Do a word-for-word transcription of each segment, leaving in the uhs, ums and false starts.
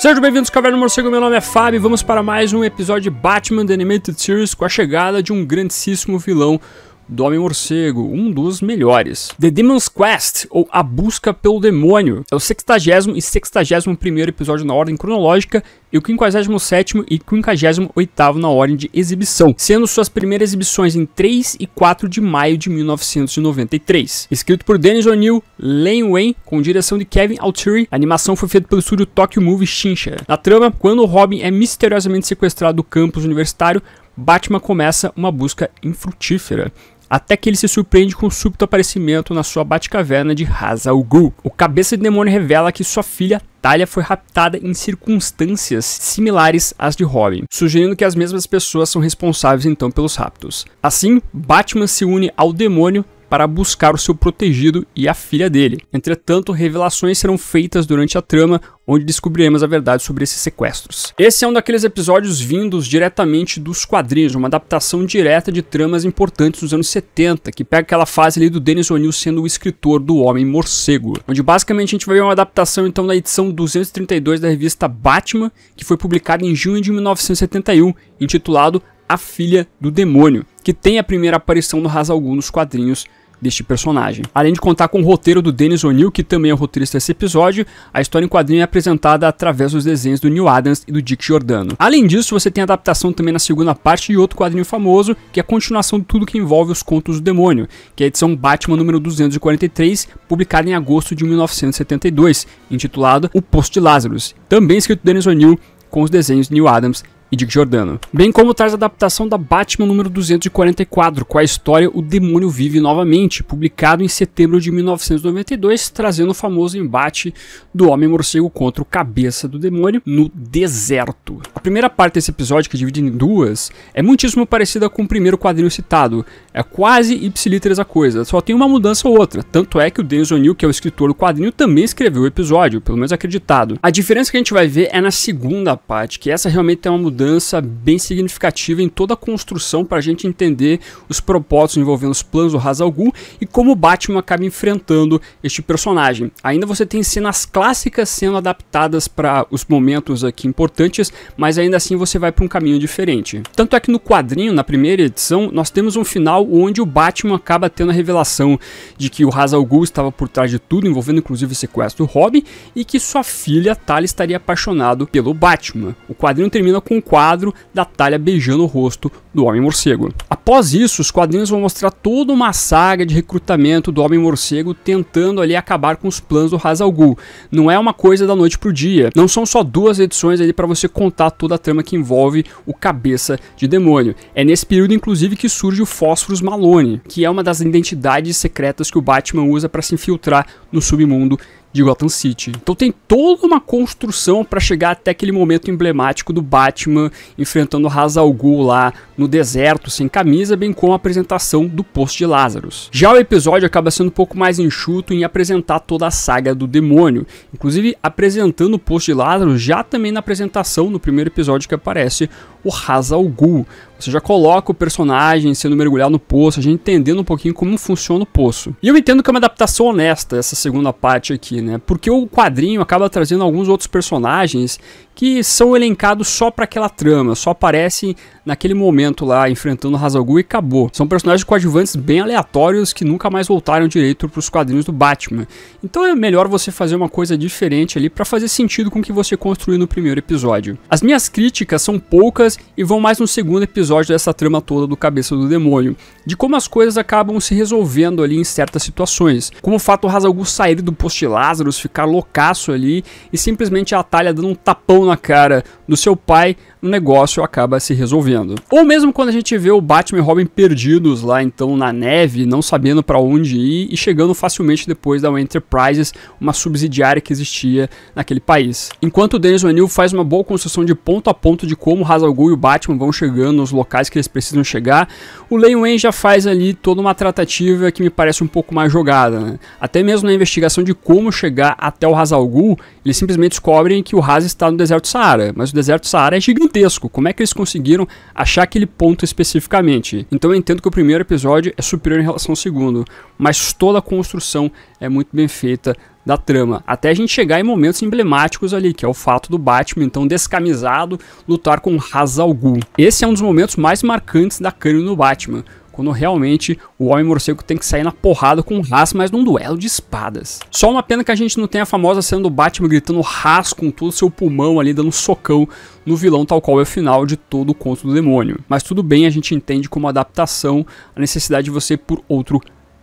Sejam bem-vindos ao Caverna do Morcego, meu nome é Fábio e vamos para mais um episódio de Batman The Animated Series com a chegada de um grandíssimo vilão do Homem-Morcego, um dos melhores. The Demon's Quest, ou A Busca pelo Demônio, é o sexagésimo e sexagésimo primeiro episódio na ordem cronológica e o quinquagésimo sétimo e quinquagésimo oitavo na ordem de exibição, sendo suas primeiras exibições em três e quatro de maio de mil novecentos e noventa e três. Escrito por Dennis O'Neil, Len Wein, com direção de Kevin Altieri, a animação foi feita pelo estúdio Tokyo Movie Shinsha. Na trama, quando Robin é misteriosamente sequestrado do campus universitário, Batman começa uma busca infrutífera, até que ele se surpreende com o súbito aparecimento na sua Batcaverna de Ra's Al Ghul. O cabeça de demônio revela que sua filha Talia foi raptada em circunstâncias similares às de Robin, sugerindo que as mesmas pessoas são responsáveis então pelos raptos. Assim, Batman se une ao demônio para buscar o seu protegido e a filha dele. Entretanto, revelações serão feitas durante a trama, onde descobriremos a verdade sobre esses sequestros. Esse é um daqueles episódios vindos diretamente dos quadrinhos, uma adaptação direta de tramas importantes dos anos setenta, que pega aquela fase ali do Dennis O'Neil sendo o escritor do Homem-Morcego, onde basicamente a gente vai ver uma adaptação então da edição duzentos e trinta e dois da revista Batman, que foi publicada em junho de mil novecentos e setenta e um, intitulado A Filha do Demônio, que tem a primeira aparição do Ra's al Ghul nos quadrinhos deste personagem. Além de contar com o roteiro do Dennis O'Neil, que também é o roteirista desse episódio, a história em quadrinho é apresentada através dos desenhos do Neal Adams e do Dick Giordano. Além disso, você tem a adaptação também na segunda parte de outro quadrinho famoso, que é a continuação de tudo que envolve os contos do demônio, que é a edição Batman número duzentos e quarenta e três, publicada em agosto de mil novecentos e setenta e dois, intitulada O Poço de Lázaro, também escrito Dennis O'Neil, com os desenhos de Neal Adams e Dick Giordano, bem como traz a adaptação da Batman número duzentos e quarenta e quatro, com a história O Demônio Vive Novamente, publicado em setembro de mil novecentos e noventa e dois, trazendo o famoso embate do Homem-Morcego contra o Cabeça do Demônio no deserto. A primeira parte desse episódio, que é dividida em duas, é muitíssimo parecida com o primeiro quadrinho citado, é quase ipsilíteres a coisa, só tem uma mudança ou outra, tanto é que o Dennis O'Neil, que é o escritor do quadrinho, também escreveu o episódio, pelo menos acreditado. A diferença que a gente vai ver é na segunda parte, que essa realmente é uma mudança mudança bem significativa em toda a construção para a gente entender os propósitos envolvendo os planos do Ra's al Ghul e como o Batman acaba enfrentando este personagem. Ainda você tem cenas clássicas sendo adaptadas para os momentos aqui importantes, mas ainda assim você vai para um caminho diferente. Tanto é que no quadrinho, na primeira edição, nós temos um final onde o Batman acaba tendo a revelação de que o Ra's al Ghul estava por trás de tudo, envolvendo inclusive o sequestro do Robin, e que sua filha Talia estaria apaixonado pelo Batman. O quadrinho termina com um quadro da Talia beijando o rosto do Homem-Morcego. Após isso, os quadrinhos vão mostrar toda uma saga de recrutamento do Homem-Morcego tentando ali acabar com os planos do Ra's al Ghul. Não é uma coisa da noite pro dia, não são só duas edições ali para você contar toda a trama que envolve o Cabeça de Demônio. É nesse período inclusive que surge o Fósforos Malone, que é uma das identidades secretas que o Batman usa para se infiltrar no submundo de Gotham City. Então tem toda uma construção para chegar até aquele momento emblemático do Batman enfrentando o Ra's al Ghul lá no deserto sem camisa, bem como a apresentação do Poço de Lázaro. Já o episódio acaba sendo um pouco mais enxuto em apresentar toda a saga do demônio, inclusive apresentando o Poço de Lázaro já também na apresentação no primeiro episódio que aparece o Ra's al Ghul. Você já coloca o personagem sendo mergulhado no poço, a gente entendendo um pouquinho como funciona o poço. E eu entendo que é uma adaptação honesta essa segunda parte aqui, né? Porque o quadrinho acaba trazendo alguns outros personagens que são elencados só para aquela trama, só aparecem naquele momento lá enfrentando o Ra's al Ghul e acabou. São personagens coadjuvantes bem aleatórios que nunca mais voltaram direito para os quadrinhos do Batman. Então é melhor você fazer uma coisa diferente ali para fazer sentido com o que você construiu no primeiro episódio. As minhas críticas são poucas e vão mais no segundo episódio dessa trama toda do Cabeça do Demônio, de como as coisas acabam se resolvendo ali em certas situações, como o fato do Ra's al Ghul sair do Poço de Lázaro, ficar loucaço ali e simplesmente a Talia dando um tapão na cara do seu pai, o negócio acaba se resolvendo. Ou mesmo quando a gente vê o Batman e Robin perdidos lá então na neve, não sabendo para onde ir e chegando facilmente depois da Wayne Enterprises, uma subsidiária que existia naquele país. Enquanto o Dennis O'Neil faz uma boa construção de ponto a ponto de como o Ra's al Ghul e o Batman vão chegando nos locais que eles precisam chegar, o Len Wein já faz ali toda uma tratativa que me parece um pouco mais jogada, né? Até mesmo na investigação de como chegar até o Ra's al Ghul, eles simplesmente descobrem que o Ra's está no deserto deserto do Saara, mas o deserto do Saara é gigantesco. Como é que eles conseguiram achar aquele ponto especificamente? Então eu entendo que o primeiro episódio é superior em relação ao segundo, mas toda a construção é muito bem feita da trama, até a gente chegar em momentos emblemáticos ali, que é o fato do Batman, então descamisado, lutar com Ra's al Ghul. Esse é um dos momentos mais marcantes da cânone do Batman, quando realmente o Homem-Morcego tem que sair na porrada com o Ra's, mas num duelo de espadas. Só uma pena que a gente não tem a famosa cena do Batman gritando Ra's com todo o seu pulmão ali, dando um socão no vilão, tal qual é o final de todo o Conto do Demônio. Mas tudo bem, a gente entende como adaptação a necessidade de você ir por outro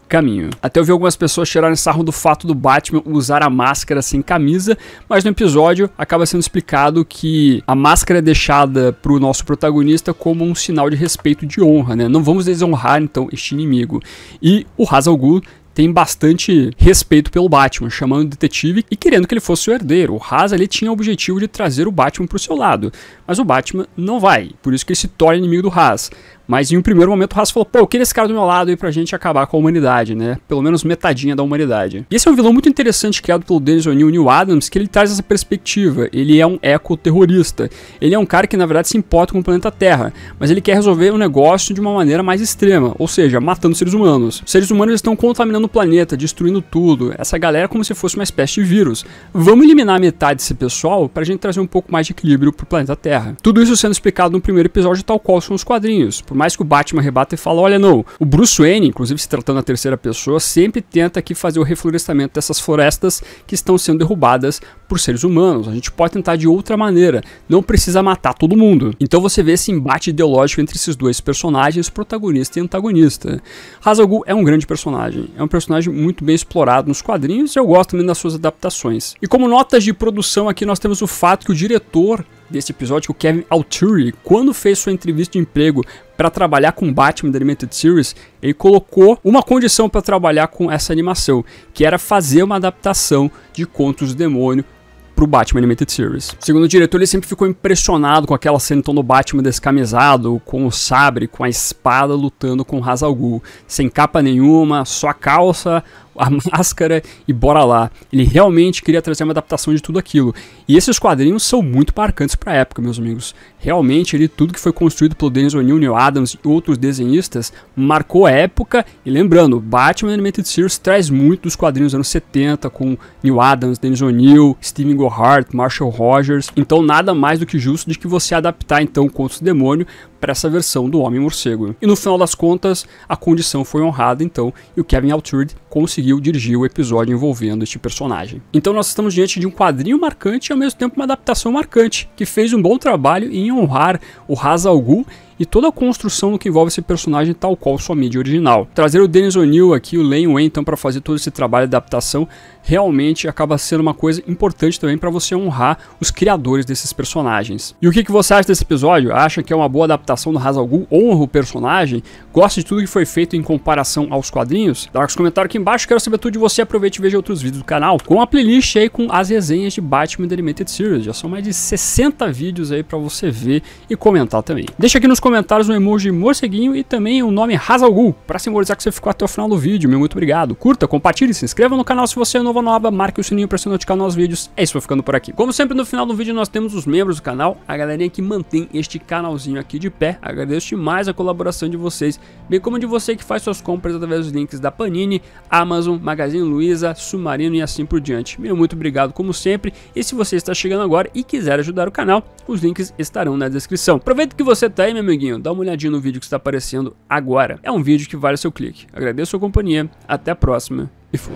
caminho. Até eu vi algumas pessoas tirarem sarro do fato do Batman usar a máscara sem camisa, mas no episódio acaba sendo explicado que a máscara é deixada para o nosso protagonista como um sinal de respeito, de honra, né? Não vamos desonrar então este inimigo. E o Ra's al Ghul tem bastante respeito pelo Batman, chamando o detetive e querendo que ele fosse o herdeiro. O Ra's ali tinha o objetivo de trazer o Batman para o seu lado, mas o Batman não vai, por isso que ele se torna inimigo do Ra's. Mas em um primeiro momento o Ra's falou, pô, eu queria esse cara do meu lado aí pra gente acabar com a humanidade, né? Pelo menos metadinha da humanidade. E esse é um vilão muito interessante criado pelo Dennis O'Neil e Neal Adams, que ele traz essa perspectiva. Ele é um ecoterrorista. Ele é um cara que na verdade se importa com o planeta Terra, mas ele quer resolver o negócio de uma maneira mais extrema, ou seja, matando seres humanos. Os seres humanos estão contaminando o planeta, destruindo tudo. Essa galera é como se fosse uma espécie de vírus. Vamos eliminar metade desse pessoal pra gente trazer um pouco mais de equilíbrio pro planeta Terra. Tudo isso sendo explicado no primeiro episódio, tal qual são os quadrinhos. Por mais que o Batman rebata e fala, olha não, o Bruce Wayne, inclusive se tratando da terceira pessoa, sempre tenta aqui fazer o reflorestamento dessas florestas que estão sendo derrubadas por seres humanos. A gente pode tentar de outra maneira, não precisa matar todo mundo. Então você vê esse embate ideológico entre esses dois personagens, protagonista e antagonista. Ra's al Ghul é um grande personagem, é um personagem muito bem explorado nos quadrinhos e eu gosto também das suas adaptações. E como notas de produção aqui nós temos o fato que o diretor desse episódio, que o Kevin Altieri, quando fez sua entrevista de emprego para trabalhar com Batman The Animated Series, ele colocou uma condição para trabalhar com essa animação, que era fazer uma adaptação de Contos do Demônio para o Batman Animated Series. Segundo o diretor, ele sempre ficou impressionado com aquela cena então do Batman descamisado, com o sabre, com a espada, lutando com Ra's al Ghul, sem capa nenhuma, só a calça, a máscara e bora lá. Ele realmente queria trazer uma adaptação de tudo aquilo. E esses quadrinhos são muito marcantes para a época, meus amigos. Realmente, ele, tudo que foi construído pelo Dennis O'Neil, Neal Adams e outros desenhistas marcou a época. E lembrando, Batman Animated Series traz muito dos quadrinhos dos anos setenta, com Neal Adams, Dennis O'Neil, Steve Englehart, Marshall Rogers. Então nada mais do que justo de que você adaptar então Contos do Demônio para essa versão do Homem-Morcego. E no final das contas, a condição foi honrada então, e o Kevin Altieri conseguiu dirigir o episódio envolvendo este personagem. Então nós estamos diante de um quadrinho marcante e ao mesmo tempo uma adaptação marcante, que fez um bom trabalho em honrar o Ra's al Ghul e toda a construção no que envolve esse personagem, tal qual sua mídia original. Trazer o Dennis O'Neil aqui, o Len Wein, então, para fazer todo esse trabalho de adaptação, realmente acaba sendo uma coisa importante também para você honrar os criadores desses personagens. E o que, que você acha desse episódio? Acha que é uma boa adaptação do Ra's al Ghul? Honra o personagem? Gosta de tudo que foi feito em comparação aos quadrinhos? Dá os comentários aqui embaixo, quero saber tudo de você. Aproveite e veja outros vídeos do canal com a playlist aí com as resenhas de Batman The Animated Series. Já são mais de sessenta vídeos aí para você ver e comentar também. Deixa aqui nos comentários um emoji morceguinho e também o nome Ra's al Ghul, pra simbolizar que você ficou até o final do vídeo. Meu muito obrigado. Curta, compartilhe, se inscreva no canal se você é novo ou nova, marque o sininho pra se notificar nos vídeos. É isso, vou ficando por aqui. Como sempre, no final do vídeo nós temos os membros do canal, a galerinha que mantém este canalzinho aqui de pé. Agradeço demais a colaboração de vocês, bem como de você que faz suas compras através dos links da Panini, Amazon, Magazine Luiza, Submarino e assim por diante. Meu muito obrigado como sempre, e se você está chegando agora e quiser ajudar o canal, os links estarão na descrição. Aproveita que você tá aí, meu amigo, dá uma olhadinha no vídeo que está aparecendo agora. É um vídeo que vale o seu clique. Agradeço a sua companhia, até a próxima e fui.